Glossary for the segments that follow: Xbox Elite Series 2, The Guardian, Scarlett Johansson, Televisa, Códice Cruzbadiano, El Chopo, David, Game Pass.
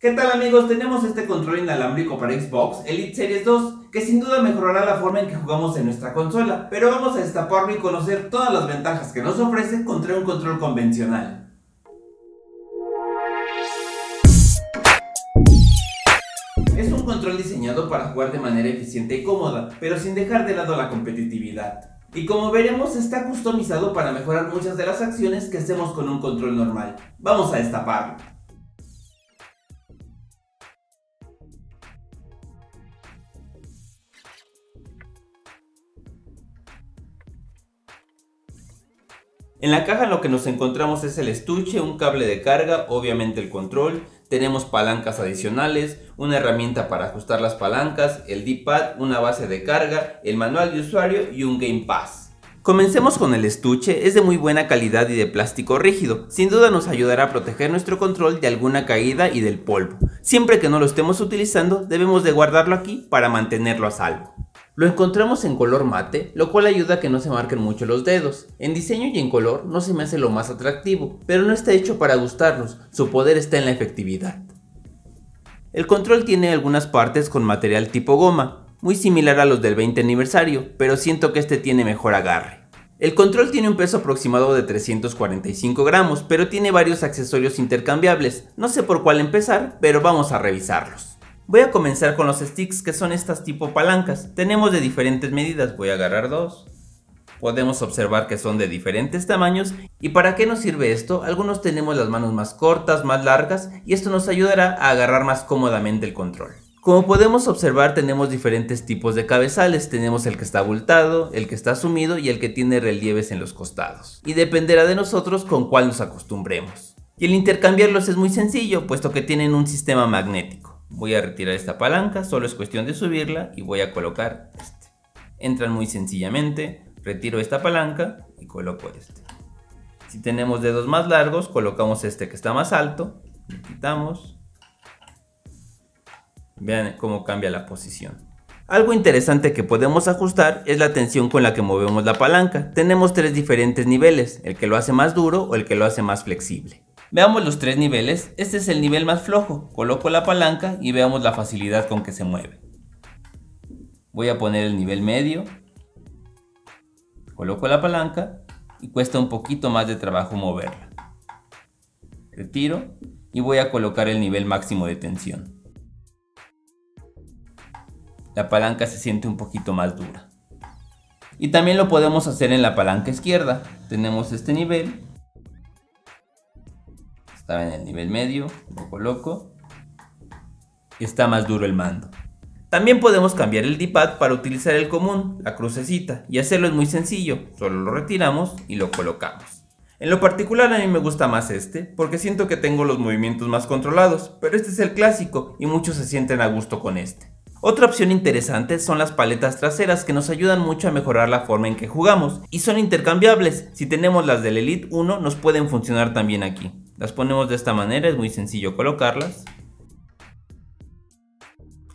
¿Qué tal amigos? Tenemos este control inalámbrico para Xbox Elite Series 2 que sin duda mejorará la forma en que jugamos en nuestra consola, pero vamos a destaparlo y conocer todas las ventajas que nos ofrece contra un control convencional. Es un control diseñado para jugar de manera eficiente y cómoda, pero sin dejar de lado la competitividad. Y como veremos, está customizado para mejorar muchas de las acciones que hacemos con un control normal. Vamos a destaparlo. En la caja lo que nos encontramos es el estuche, un cable de carga, obviamente el control, tenemos palancas adicionales, una herramienta para ajustar las palancas, el D-pad, una base de carga, el manual de usuario y un Game Pass. Comencemos con el estuche, es de muy buena calidad y de plástico rígido, sin duda nos ayudará a proteger nuestro control de alguna caída y del polvo. Siempre que no lo estemos utilizando debemos de guardarlo aquí para mantenerlo a salvo. Lo encontramos en color mate, lo cual ayuda a que no se marquen mucho los dedos. En diseño y en color no se me hace lo más atractivo, pero no está hecho para gustarnos, su poder está en la efectividad. El control tiene algunas partes con material tipo goma, muy similar a los del 20 aniversario, pero siento que este tiene mejor agarre. El control tiene un peso aproximado de 345 gramos, pero tiene varios accesorios intercambiables, no sé por cuál empezar, pero vamos a revisarlos. Voy a comenzar con los sticks, que son estas tipo palancas, tenemos de diferentes medidas, voy a agarrar dos. Podemos observar que son de diferentes tamaños. ¿Y para qué nos sirve esto? Algunos tenemos las manos más cortas, más largas, y esto nos ayudará a agarrar más cómodamente el control. Como podemos observar, tenemos diferentes tipos de cabezales, tenemos el que está abultado, el que está sumido y el que tiene relieves en los costados. Y dependerá de nosotros con cuál nos acostumbremos. Y el intercambiarlos es muy sencillo, puesto que tienen un sistema magnético. Voy a retirar esta palanca, solo es cuestión de subirla y voy a colocar este. Entran muy sencillamente, retiro esta palanca y coloco este. Si tenemos dedos más largos, colocamos este que está más alto, lo quitamos. Vean cómo cambia la posición. Algo interesante que podemos ajustar es la tensión con la que movemos la palanca. Tenemos tres diferentes niveles, el que lo hace más duro o el que lo hace más flexible. Veamos los tres niveles, este es el nivel más flojo, coloco la palanca y veamos la facilidad con que se mueve. Voy a poner el nivel medio, coloco la palanca y cuesta un poquito más de trabajo moverla. Retiro y voy a colocar el nivel máximo de tensión. La palanca se siente un poquito más dura. Y también lo podemos hacer en la palanca izquierda, tenemos este nivel. Estaba en el nivel medio, lo coloco y está más duro el mando. También podemos cambiar el D-pad para utilizar el común, la crucecita, y hacerlo es muy sencillo, solo lo retiramos y lo colocamos. En lo particular a mí me gusta más este, porque siento que tengo los movimientos más controlados, pero este es el clásico y muchos se sienten a gusto con este. Otra opción interesante son las paletas traseras que nos ayudan mucho a mejorar la forma en que jugamos y son intercambiables, si tenemos las del Elite 1 nos pueden funcionar también aquí. Las ponemos de esta manera, es muy sencillo colocarlas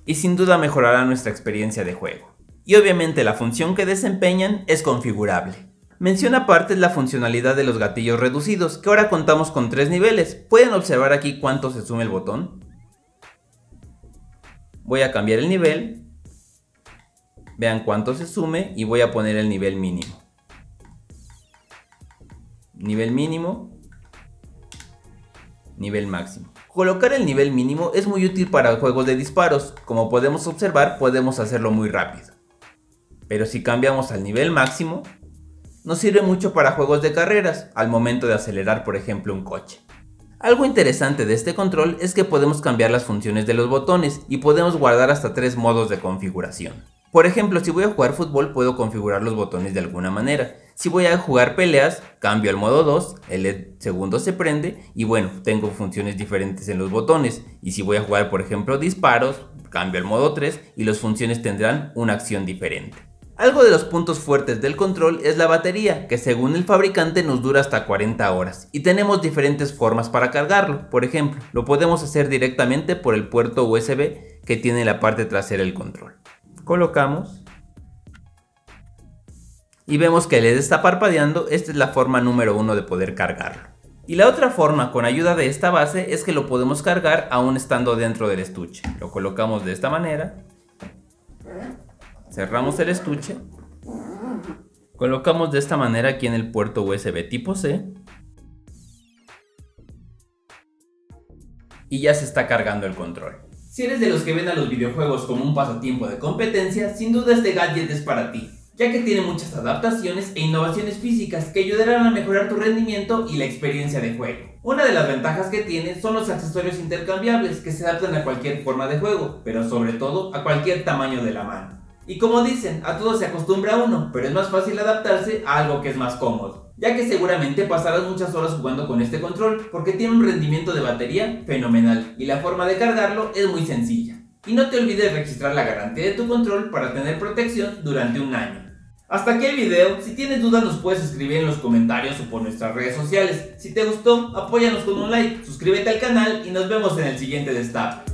y sin duda mejorará nuestra experiencia de juego. Y obviamente la función que desempeñan es configurable. Mención aparte es la funcionalidad de los gatillos reducidos, que ahora contamos con tres niveles, pueden observar aquí cuánto se suma el botón. Voy a cambiar el nivel, vean cuánto se sume y voy a poner el nivel mínimo. Nivel mínimo, nivel máximo. Colocar el nivel mínimo es muy útil para juegos de disparos, como podemos observar podemos hacerlo muy rápido. Pero si cambiamos al nivel máximo, nos sirve mucho para juegos de carreras, al momento de acelerar por ejemplo un coche. Algo interesante de este control es que podemos cambiar las funciones de los botones y podemos guardar hasta tres modos de configuración. Por ejemplo, si voy a jugar fútbol puedo configurar los botones de alguna manera. Si voy a jugar peleas, cambio al modo 2, el LED segundo se prende y bueno, tengo funciones diferentes en los botones. Y si voy a jugar por ejemplo disparos, cambio al modo 3 y las funciones tendrán una acción diferente. Algo de los puntos fuertes del control es la batería, que según el fabricante nos dura hasta 40 horas y tenemos diferentes formas para cargarlo. Por ejemplo, lo podemos hacer directamente por el puerto USB que tiene en la parte trasera del control. Colocamos y vemos que al LED está parpadeando, esta es la forma número 1 de poder cargarlo. Y la otra forma con ayuda de esta base es que lo podemos cargar aún estando dentro del estuche. Lo colocamos de esta manera, cerramos el estuche, colocamos de esta manera aquí en el puerto USB tipo C y ya se está cargando el control. Si eres de los que ven a los videojuegos como un pasatiempo de competencia, sin duda este gadget es para ti, ya que tiene muchas adaptaciones e innovaciones físicas que ayudarán a mejorar tu rendimiento y la experiencia de juego. Una de las ventajas que tiene son los accesorios intercambiables que se adaptan a cualquier forma de juego, pero sobre todo a cualquier tamaño de la mano. Y como dicen, a todo se acostumbra uno, pero es más fácil adaptarse a algo que es más cómodo, ya que seguramente pasarás muchas horas jugando con este control porque tiene un rendimiento de batería fenomenal y la forma de cargarlo es muy sencilla. Y no te olvides registrar la garantía de tu control para tener protección durante un año. Hasta aquí el video. Si tienes dudas nos puedes escribir en los comentarios o por nuestras redes sociales. Si te gustó, apóyanos con un like, suscríbete al canal y nos vemos en el siguiente Destape.